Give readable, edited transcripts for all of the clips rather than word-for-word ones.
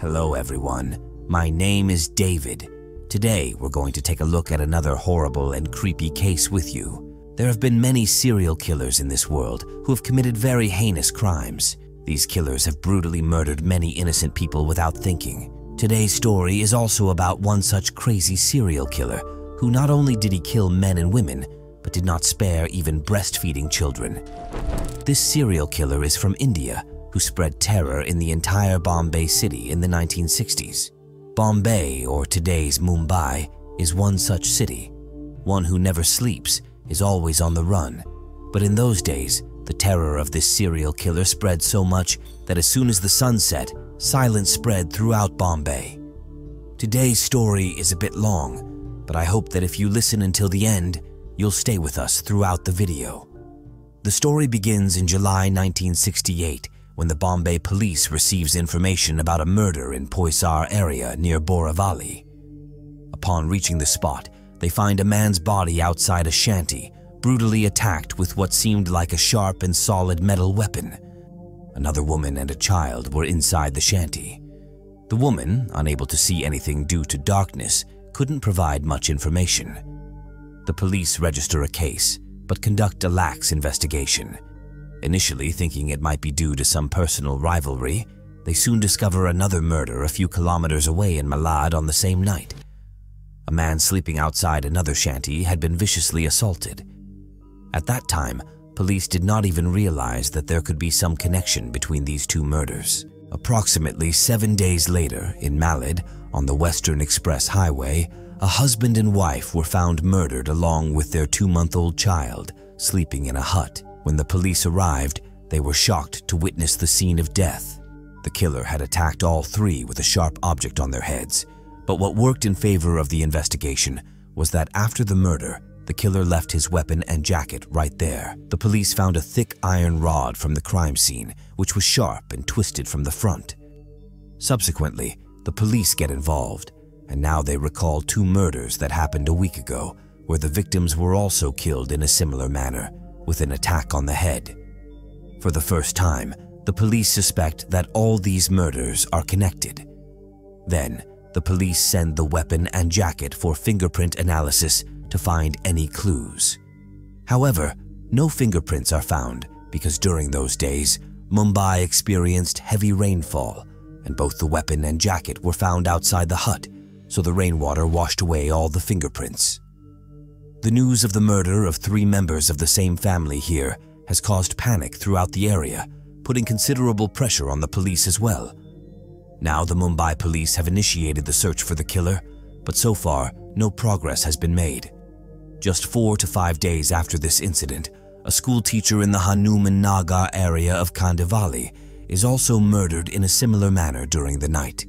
Hello everyone, my name is David. Today we're going to take a look at another horrible and creepy case with you. There have been many serial killers in this world who have committed very heinous crimes. These killers have brutally murdered many innocent people without thinking. Today's story is also about one such crazy serial killer who not only did he kill men and women, but did not spare even breastfeeding children. This serial killer is from India, who spread terror in the entire Bombay city in the 1960s. Bombay, or today's Mumbai, is one such city. One who never sleeps, is always on the run. But in those days, the terror of this serial killer spread so much that as soon as the sun set, silence spread throughout Bombay. Today's story is a bit long, but I hope that if you listen until the end, you'll stay with us throughout the video. The story begins in July 1968, when the Bombay police receives information about a murder in Poisar area near Borivali. Upon reaching the spot, they find a man's body outside a shanty, brutally attacked with what seemed like a sharp and solid metal weapon. Another woman and a child were inside the shanty. The woman, unable to see anything due to darkness, couldn't provide much information. The police register a case, but conduct a lax investigation. Initially thinking it might be due to some personal rivalry, they soon discover another murder a few kilometers away in Malad on the same night. A man sleeping outside another shanty had been viciously assaulted. At that time, police did not even realize that there could be some connection between these two murders. Approximately 7 days later, in Malad, on the Western Express Highway, a husband and wife were found murdered along with their 2-month-old child, sleeping in a hut. When the police arrived, they were shocked to witness the scene of death. The killer had attacked all three with a sharp object on their heads. But what worked in favor of the investigation was that after the murder, the killer left his weapon and jacket right there. The police found a thick iron rod from the crime scene, which was sharp and twisted from the front. Subsequently, the police get involved, and now they recall 2 murders that happened a week ago, where the victims were also killed in a similar manner, with an attack on the head. For the first time, the police suspect that all these murders are connected. Then, the police send the weapon and jacket for fingerprint analysis to find any clues. However, no fingerprints are found because during those days, Mumbai experienced heavy rainfall, and both the weapon and jacket were found outside the hut, so the rainwater washed away all the fingerprints. The news of the murder of 3 members of the same family here has caused panic throughout the area, putting considerable pressure on the police as well. Now the Mumbai police have initiated the search for the killer, but so far, no progress has been made. Just 4 to 5 days after this incident, a school teacher in the Hanuman Nagar area of Kandivali is also murdered in a similar manner during the night.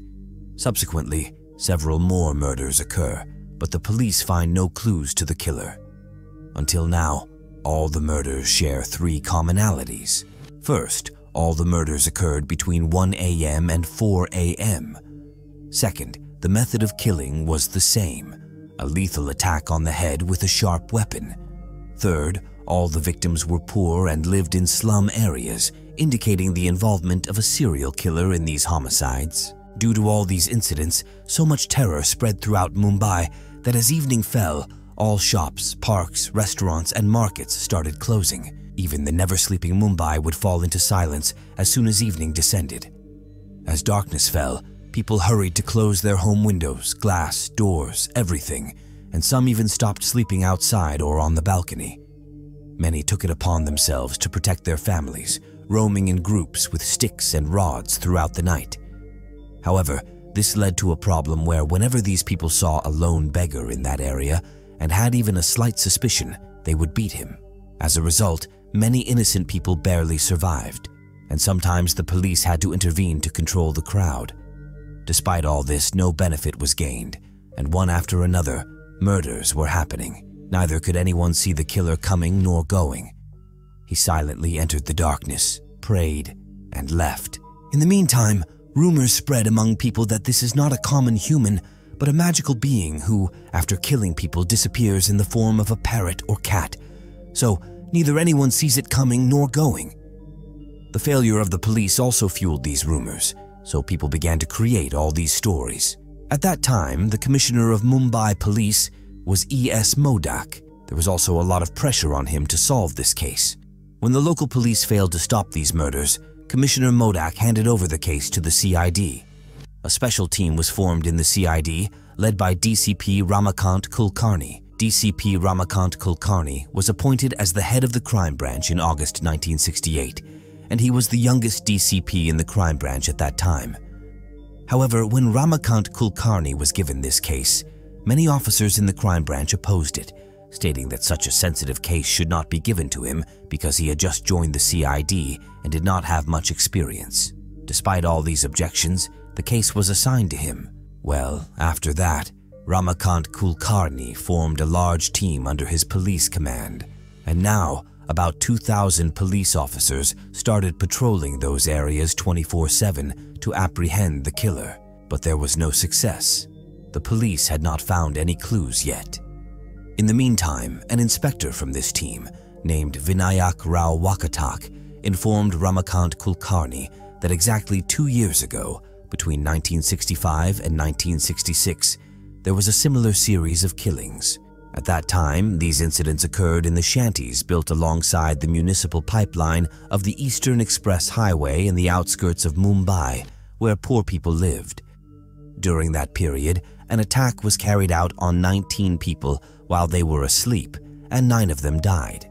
Subsequently, several more murders occur, but the police find no clues to the killer. Until now, all the murders share 3 commonalities. First, all the murders occurred between 1 a.m. and 4 a.m. Second, the method of killing was the same, a lethal attack on the head with a sharp weapon. Third, all the victims were poor and lived in slum areas, indicating the involvement of a serial killer in these homicides. Due to all these incidents, so much terror spread throughout Mumbai that as evening fell, all shops, parks, restaurants, and markets started closing. Even the never-sleeping Mumbai would fall into silence as soon as evening descended. As darkness fell, people hurried to close their home windows, glass, doors, everything, and some even stopped sleeping outside or on the balcony. Many took it upon themselves to protect their families, roaming in groups with sticks and rods throughout the night. However, this led to a problem where whenever these people saw a lone beggar in that area and had even a slight suspicion, they would beat him. As a result, many innocent people barely survived, and sometimes the police had to intervene to control the crowd. Despite all this, no benefit was gained, and one after another, murders were happening. Neither could anyone see the killer coming nor going. He silently entered the darkness, prayed, and left. In the meantime, rumors spread among people that this is not a common human, but a magical being who, after killing people, disappears in the form of a parrot or cat. So, neither anyone sees it coming nor going. The failure of the police also fueled these rumors, so people began to create all these stories. At that time, the commissioner of Mumbai police was E. S. Modak. There was also a lot of pressure on him to solve this case. When the local police failed to stop these murders, Commissioner Modak handed over the case to the CID. A special team was formed in the CID, led by DCP Ramakant Kulkarni. DCP Ramakant Kulkarni was appointed as the head of the crime branch in August 1968, and he was the youngest DCP in the crime branch at that time. However, when Ramakant Kulkarni was given this case, many officers in the crime branch opposed it, stating that such a sensitive case should not be given to him because he had just joined the CID and did not have much experience. Despite all these objections, the case was assigned to him. Well, after that, Ramakant Kulkarni formed a large team under his police command, and now about 2,000 police officers started patrolling those areas 24/7 to apprehend the killer, but there was no success. The police had not found any clues yet. In the meantime, an inspector from this team, named Vinayak Rao Wakatkar, informed Ramakant Kulkarni that exactly 2 years ago, between 1965 and 1966, there was a similar series of killings. At that time, these incidents occurred in the shanties built alongside the municipal pipeline of the Eastern Express Highway in the outskirts of Mumbai, where poor people lived. During that period, an attack was carried out on 19 people while they were asleep, and 9 of them died.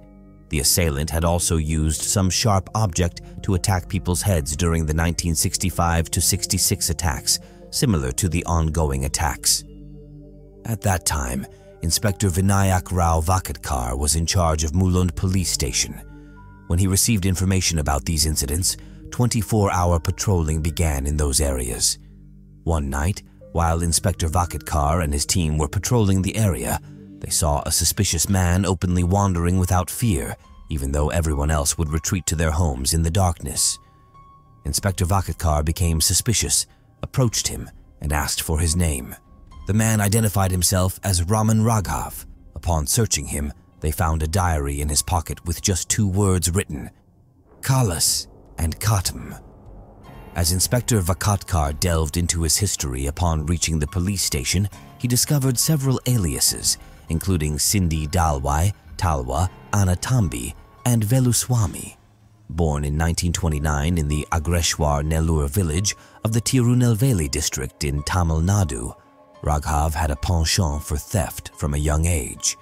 The assailant had also used some sharp object to attack people's heads during the 1965–66 attacks, similar to the ongoing attacks. At that time, Inspector Vinayak Rao Wakatkar was in charge of Mulund police station. When he received information about these incidents, 24-hour patrolling began in those areas. One night, while Inspector Wakatkar and his team were patrolling the area, they saw a suspicious man openly wandering without fear, even though everyone else would retreat to their homes in the darkness. Inspector Wakatkar became suspicious, approached him, and asked for his name. The man identified himself as Raman Raghav. Upon searching him, they found a diary in his pocket with just 2 words written, Kalas and Katam. As Inspector Wakatkar delved into his history upon reaching the police station, he discovered several aliases, including Sindhi Dalwai, Talwa, Anatambi, and Veluswami. Born in 1929 in the Agreshwar Nellur village of the Tirunelveli district in Tamil Nadu, Raghav had a penchant for theft from a young age.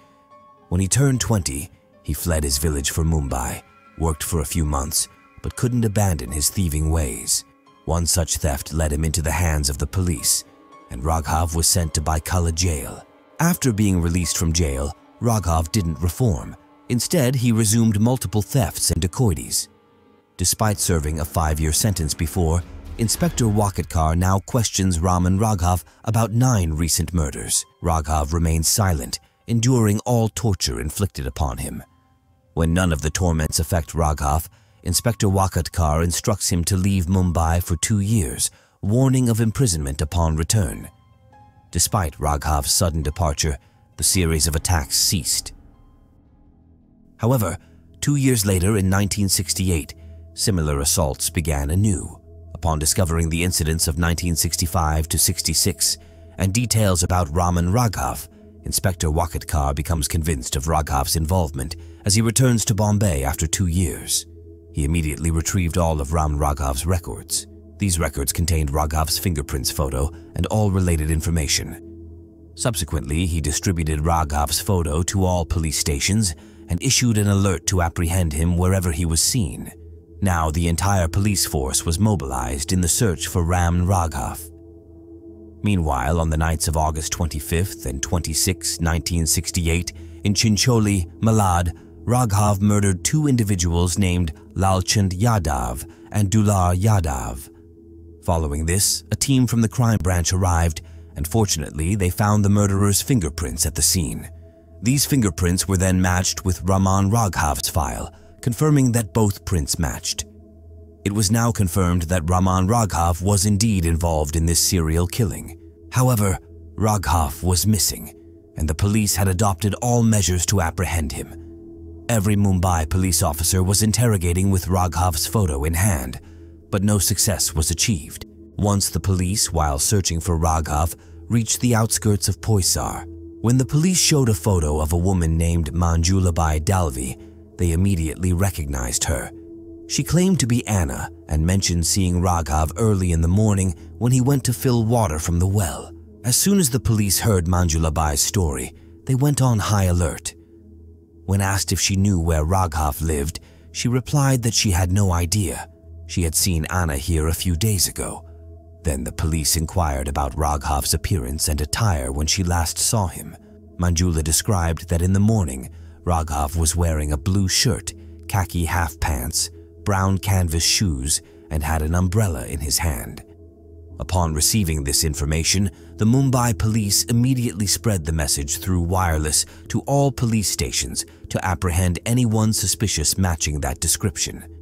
When he turned 20, he fled his village for Mumbai, worked for a few months, but couldn't abandon his thieving ways. One such theft led him into the hands of the police, and Raghav was sent to Baikala Jail. After being released from jail, Raghav didn't reform. Instead, he resumed multiple thefts and dacoities. Despite serving a 5-year sentence before, Inspector Wakatkar now questions Raman Raghav about 9 recent murders. Raghav remains silent, enduring all torture inflicted upon him. When none of the torments affect Raghav, Inspector Wakatkar instructs him to leave Mumbai for 2 years, warning of imprisonment upon return. Despite Raghav's sudden departure, the series of attacks ceased. However, 2 years later in 1968, similar assaults began anew. Upon discovering the incidents of 1965–66 and details about Raman Raghav, Inspector Wakatkar becomes convinced of Raghav's involvement as he returns to Bombay after 2 years. He immediately retrieved all of Raman Raghav's records. These records contained Raghav's fingerprints photo and all related information. Subsequently, he distributed Raghav's photo to all police stations and issued an alert to apprehend him wherever he was seen. Now the entire police force was mobilized in the search for Raman Raghav. Meanwhile, on the nights of August 25th and 26th, 1968, in Chincholi, Malad, Raghav murdered 2 individuals named Lalchand Yadav and Dular Yadav. Following this, a team from the crime branch arrived, and fortunately, they found the murderer's fingerprints at the scene. These fingerprints were then matched with Raman Raghav's file, confirming that both prints matched. It was now confirmed that Raman Raghav was indeed involved in this serial killing. However, Raghav was missing, and the police had adopted all measures to apprehend him. Every Mumbai police officer was interrogating with Raghav's photo in hand, but no success was achieved. Once the police, while searching for Raghav, reached the outskirts of Poisar. When the police showed a photo of a woman named Manjulabai Dalvi, they immediately recognized her. She claimed to be Anna and mentioned seeing Raghav early in the morning when he went to fill water from the well. As soon as the police heard Manjulabai's story, they went on high alert. When asked if she knew where Raghav lived, she replied that she had no idea. She had seen Anna here a few days ago. Then the police inquired about Raghav's appearance and attire when she last saw him. Manjula described that in the morning, Raghav was wearing a blue shirt, khaki half pants, brown canvas shoes, and had an umbrella in his hand. Upon receiving this information, the Mumbai police immediately spread the message through wireless to all police stations to apprehend anyone suspicious matching that description.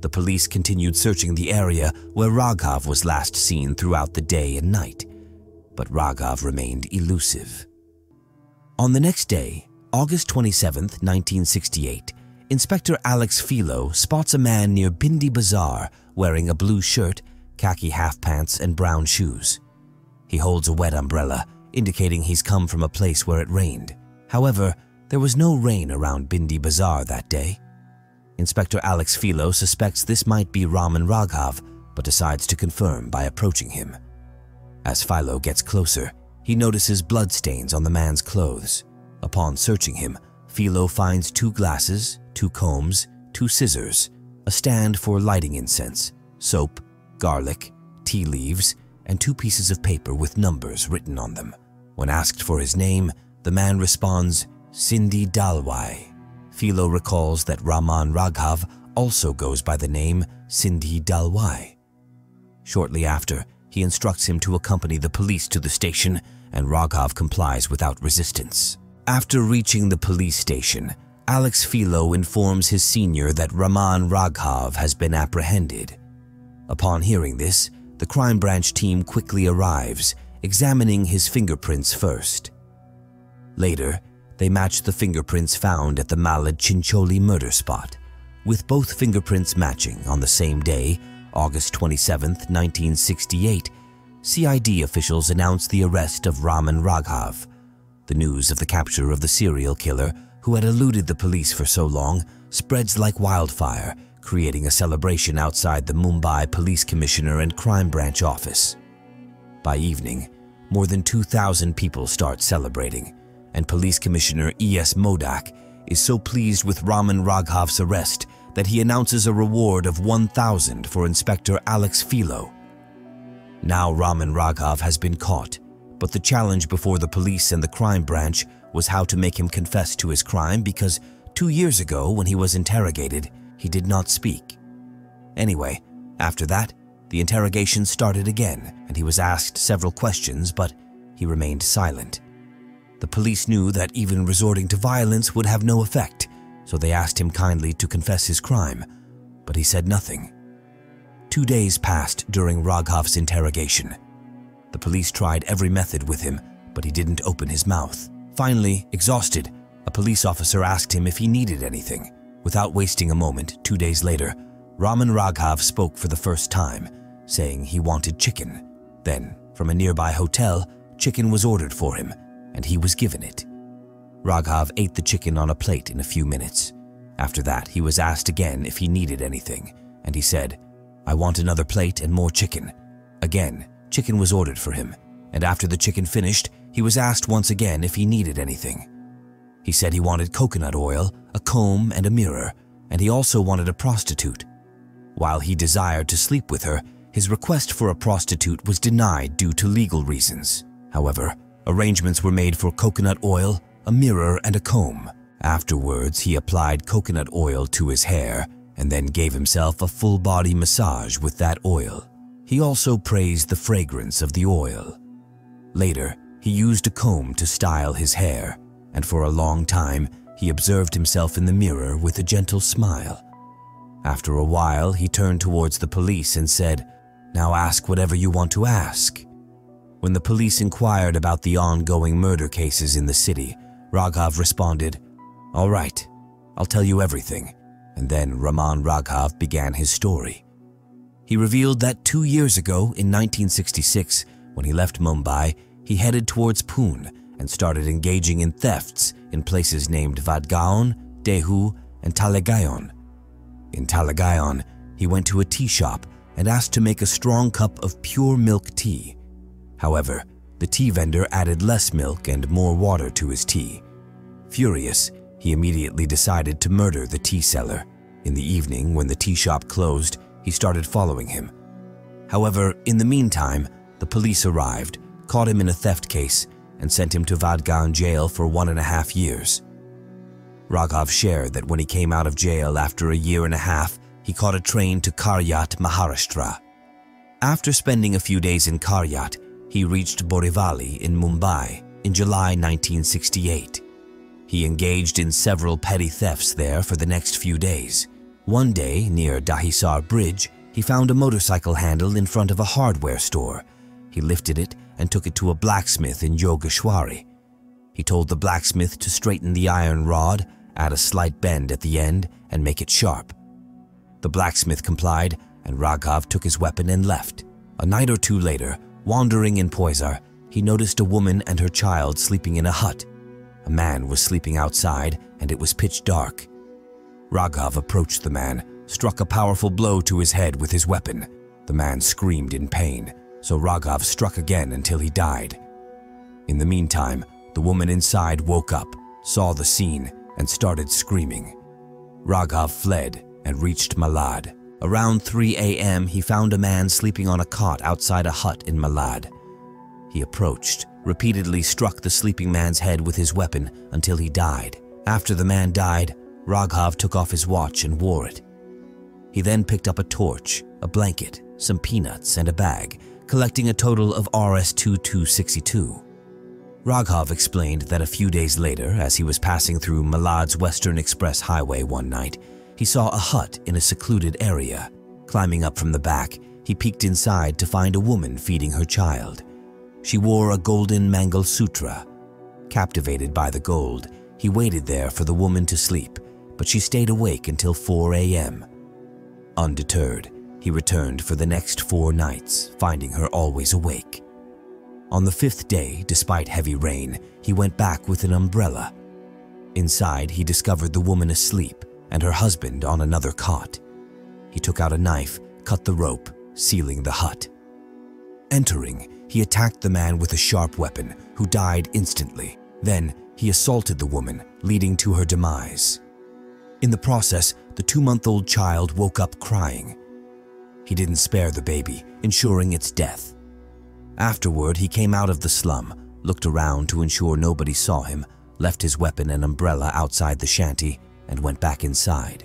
The police continued searching the area where Raghav was last seen throughout the day and night, but Raghav remained elusive. On the next day, August 27, 1968, Inspector Alex Fialho spots a man near Bhendi Bazaar wearing a blue shirt, khaki half pants, and brown shoes. He holds a wet umbrella, indicating he's come from a place where it rained. However, there was no rain around Bhendi Bazaar that day. Inspector Alex Fialho suspects this might be Raman Raghav, but decides to confirm by approaching him. As Fialho gets closer, he notices bloodstains on the man's clothes. Upon searching him, Fialho finds 2 glasses, 2 combs, 2 scissors, a stand for lighting incense, soap, garlic, tea leaves, and 2 pieces of paper with numbers written on them. When asked for his name, the man responds, Sindhi Dalwai. Fialho recalls that Raman Raghav also goes by the name Sindhi Dalwai. Shortly after, he instructs him to accompany the police to the station, and Raghav complies without resistance. After reaching the police station, Alex Fialho informs his senior that Raman Raghav has been apprehended. Upon hearing this, the crime branch team quickly arrives, examining his fingerprints first. Later, they match the fingerprints found at the Malad Chincholi murder spot, with both fingerprints matching on the same day, August 27, 1968. CID officials announce the arrest of Raman Raghav. The news of the capture of the serial killer, who had eluded the police for so long, spreads like wildfire, creating a celebration outside the Mumbai Police Commissioner and Crime Branch office. By evening, more than 2,000 people start celebrating, and Police Commissioner E. S. Modak is so pleased with Raman Raghav's arrest that he announces a reward of 1,000 for Inspector Alex Fialho. Now Raman Raghav has been caught, but the challenge before the police and the crime branch was how to make him confess to his crime, because 2 years ago, when he was interrogated, he did not speak. Anyway, after that, the interrogation started again, and he was asked several questions, but he remained silent. The police knew that even resorting to violence would have no effect, so they asked him kindly to confess his crime, but he said nothing. 2 days passed during Raghav's interrogation. The police tried every method with him, but he didn't open his mouth. Finally, exhausted, a police officer asked him if he needed anything. Without wasting a moment, 2 days later, Raman Raghav spoke for the first time, saying he wanted chicken. Then, from a nearby hotel, chicken was ordered for him, and he was given it. Raghav ate the chicken on a plate in a few minutes. After that, he was asked again if he needed anything, and he said, "I want another plate and more chicken." Again, chicken was ordered for him, and after the chicken finished, he was asked once again if he needed anything. He said he wanted coconut oil, a comb, and a mirror, and he also wanted a prostitute. While he desired to sleep with her, his request for a prostitute was denied due to legal reasons. However, arrangements were made for coconut oil, a mirror, and a comb. Afterwards, he applied coconut oil to his hair and then gave himself a full-body massage with that oil. He also praised the fragrance of the oil. Later, he used a comb to style his hair, and for a long time, he observed himself in the mirror with a gentle smile. After a while, he turned towards the police and said, "Now ask whatever you want to ask." When the police inquired about the ongoing murder cases in the city, Raghav responded, "All right, I'll tell you everything." And then Raman Raghav began his story. He revealed that 2 years ago, in 1966, when he left Mumbai, he headed towards Pune and started engaging in thefts in places named Vadgaon, Dehu, and Talagayon. In Talagayon, he went to a tea shop and asked to make a strong cup of pure milk tea. However, the tea vendor added less milk and more water to his tea. Furious, he immediately decided to murder the tea seller. In the evening, when the tea shop closed, he started following him. However, in the meantime, the police arrived, caught him in a theft case, and sent him to Vadgaon jail for 1.5 years. Raghav shared that when he came out of jail after a 1.5 years, he caught a train to Karjat, Maharashtra. After spending a few days in Karjat, he reached Borivali in Mumbai in July 1968. He engaged in several petty thefts there for the next few days. One day, near Dahisar Bridge, he found a motorcycle handle in front of a hardware store. He lifted it and took it to a blacksmith in Jogeshwari. He told the blacksmith to straighten the iron rod, add a slight bend at the end, and make it sharp. The blacksmith complied, and Raghav took his weapon and left. A night or two later, wandering in Poisar, he noticed a woman and her child sleeping in a hut. A man was sleeping outside, and it was pitch dark. Raghav approached the man, struck a powerful blow to his head with his weapon. The man screamed in pain, so Raghav struck again until he died. In the meantime, the woman inside woke up, saw the scene, and started screaming. Raghav fled and reached Malad. Around 3 a.m., he found a man sleeping on a cot outside a hut in Malad. He approached, repeatedly struck the sleeping man's head with his weapon until he died. After the man died, Raghav took off his watch and wore it. He then picked up a torch, a blanket, some peanuts, and a bag, collecting a total of Rs. 2262. Raghav explained that a few days later, as he was passing through Malad's Western Express Highway one night, he saw a hut in a secluded area. Climbing up from the back, he peeked inside to find a woman feeding her child. She wore a golden Mangal Sutra. Captivated by the gold, he waited there for the woman to sleep, but she stayed awake until 4 a.m. Undeterred, he returned for the next 4 nights, finding her always awake. On the 5th day, despite heavy rain, he went back with an umbrella. Inside, he discovered the woman asleep and her husband on another cot. He took out a knife, cut the rope, sealing the hut. Entering, he attacked the man with a sharp weapon, who died instantly. Then, he assaulted the woman, leading to her demise. In the process, the 2-month-old child woke up crying. He didn't spare the baby, ensuring its death. Afterward, he came out of the slum, looked around to ensure nobody saw him, left his weapon and umbrella outside the shanty, and went back inside.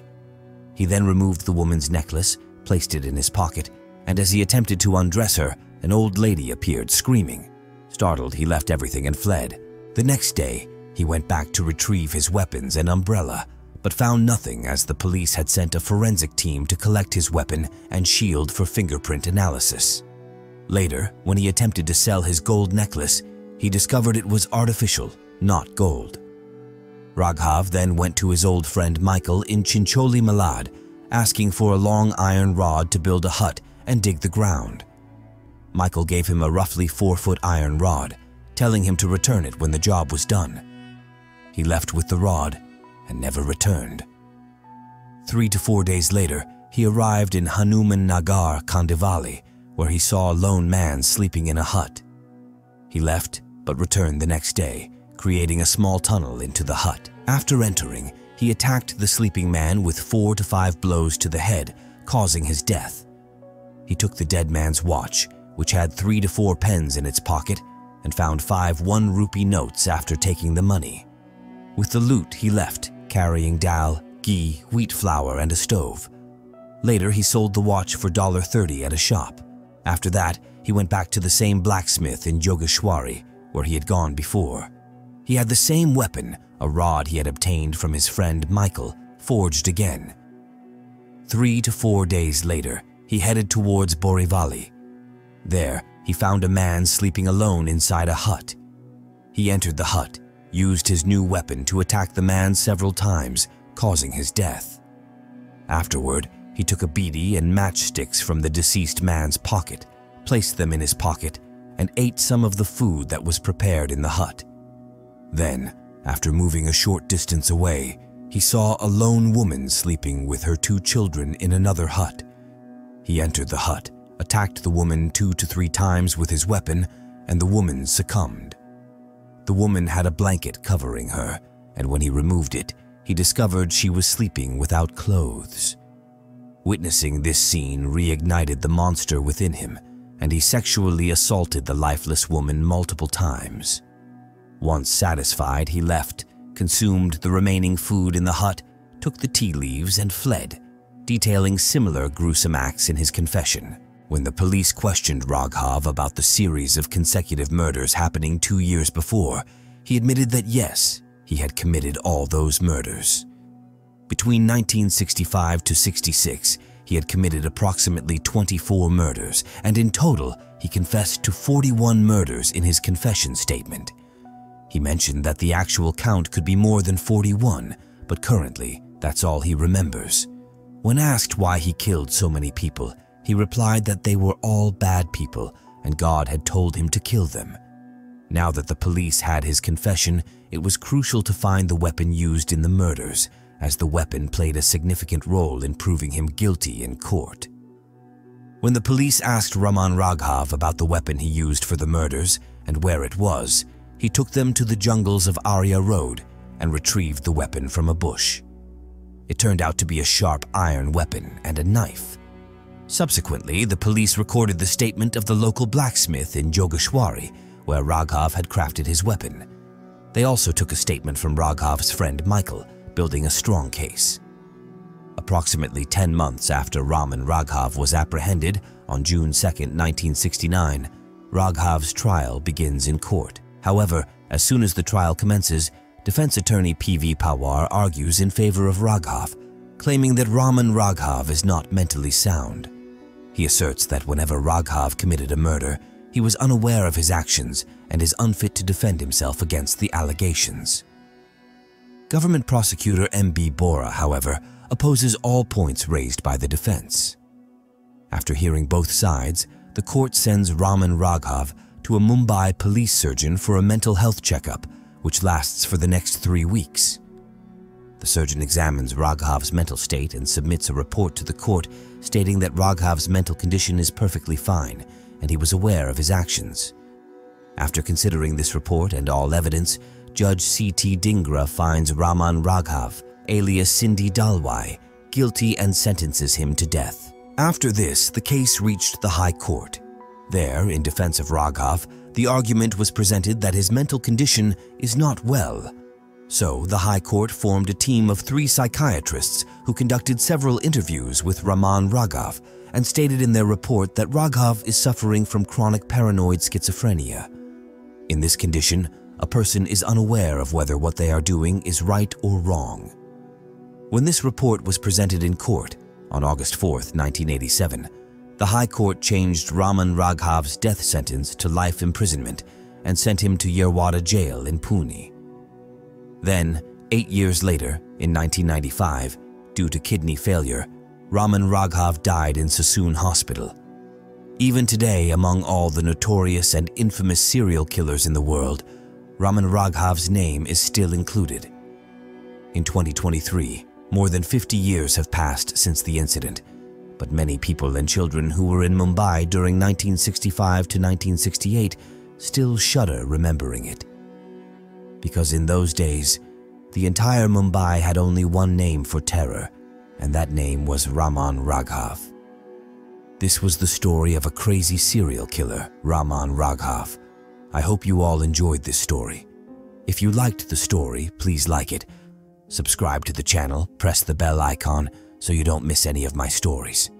He then removed the woman's necklace, placed it in his pocket, and as he attempted to undress her, an old lady appeared screaming. Startled, he left everything and fled. The next day, he went back to retrieve his weapons and umbrella, but found nothing as the police had sent a forensic team to collect his weapon and shield for fingerprint analysis. Later, when he attempted to sell his gold necklace, he discovered it was artificial, not gold. Raghav then went to his old friend Michael in Chincholi, Malad, asking for a long iron rod to build a hut and dig the ground. Michael gave him a roughly 4-foot iron rod, telling him to return it when the job was done. He left with the rod and never returned. 3 to 4 days later, he arrived in Hanuman Nagar, Kandivali, where he saw a lone man sleeping in a hut. He left but returned the next day, creating a small tunnel into the hut. After entering, he attacked the sleeping man with 4 to 5 blows to the head, causing his death. He took the dead man's watch, which had 3 to 4 pens in its pocket, and found 5 1-rupee notes after taking the money. With the loot, he left, carrying dal, ghee, wheat flour, and a stove. Later, he sold the watch for $1.30 at a shop. After that, he went back to the same blacksmith in Jogeshwari, where he had gone before. He had the same weapon, a rod he had obtained from his friend Michael, forged again. 3 to 4 days later, he headed towards Borivali. There, he found a man sleeping alone inside a hut. He entered the hut, used his new weapon to attack the man several times, causing his death. Afterward, He took a beady and matchsticks from the deceased man's pocket, placed them in his pocket, and ate some of the food that was prepared in the hut. Then, after moving a short distance away, he saw a lone woman sleeping with her two children in another hut. He entered the hut, attacked the woman 2 to 3 times with his weapon, and the woman succumbed. The woman had a blanket covering her, and when he removed it, he discovered she was sleeping without clothes. Witnessing this scene reignited the monster within him, and he sexually assaulted the lifeless woman multiple times. Once satisfied, he left, consumed the remaining food in the hut, took the tea leaves, and fled, detailing similar gruesome acts in his confession. When the police questioned Raghav about the series of consecutive murders happening 2 years before, he admitted that yes, he had committed all those murders. Between 1965 to 66, he had committed approximately 24 murders, and in total, he confessed to 41 murders in his confession statement. He mentioned that the actual count could be more than 41, but currently, that's all he remembers. When asked why he killed so many people, he replied that they were all bad people and God had told him to kill them. Now that the police had his confession, it was crucial to find the weapon used in the murders, as the weapon played a significant role in proving him guilty in court. When the police asked Raman Raghav about the weapon he used for the murders and where it was, he took them to the jungles of Arya Road and retrieved the weapon from a bush. It turned out to be a sharp iron weapon and a knife. Subsequently, the police recorded the statement of the local blacksmith in Jogeshwari, where Raghav had crafted his weapon. They also took a statement from Raghav's friend Michael, building a strong case. Approximately 10 months after Raman Raghav was apprehended, on June 2, 1969, Raghav's trial begins in court. However, as soon as the trial commences, defense attorney P. V. Pawar argues in favor of Raghav, claiming that Raman Raghav is not mentally sound. He asserts that whenever Raghav committed a murder, he was unaware of his actions and is unfit to defend himself against the allegations. Government prosecutor M. B. Bora, however, opposes all points raised by the defense. After hearing both sides, the court sends Raman Raghav to a Mumbai police surgeon for a mental health checkup, which lasts for the next 3 weeks. The surgeon examines Raghav's mental state and submits a report to the court stating that Raghav's mental condition is perfectly fine and he was aware of his actions. After considering this report and all evidence, Judge C.T. Dhingra finds Raman Raghav, alias Sindhi Dalwai, guilty and sentences him to death. After this, the case reached the High Court. There, in defense of Raghav, the argument was presented that his mental condition is not well. So, the High Court formed a team of 3 psychiatrists who conducted several interviews with Raman Raghav and stated in their report that Raghav is suffering from chronic paranoid schizophrenia. In this condition, a person is unaware of whether what they are doing is right or wrong. When this report was presented in court on August 4, 1987, the High Court changed Raman Raghav's death sentence to life imprisonment and sent him to Yerwada Jail in Pune. Then, 8 years later, in 1995, due to kidney failure, Raman Raghav died in Sassoon Hospital. Even today, among all the notorious and infamous serial killers in the world, Raman Raghav's name is still included. In 2023, more than 50 years have passed since the incident, but many people and children who were in Mumbai during 1965 to 1968 still shudder remembering it. Because in those days, the entire Mumbai had only one name for terror, and that name was Raman Raghav. This was the story of a crazy serial killer, Raman Raghav. I hope you all enjoyed this story. If you liked the story, please like it. Subscribe to the channel, press the bell icon so you don't miss any of my stories.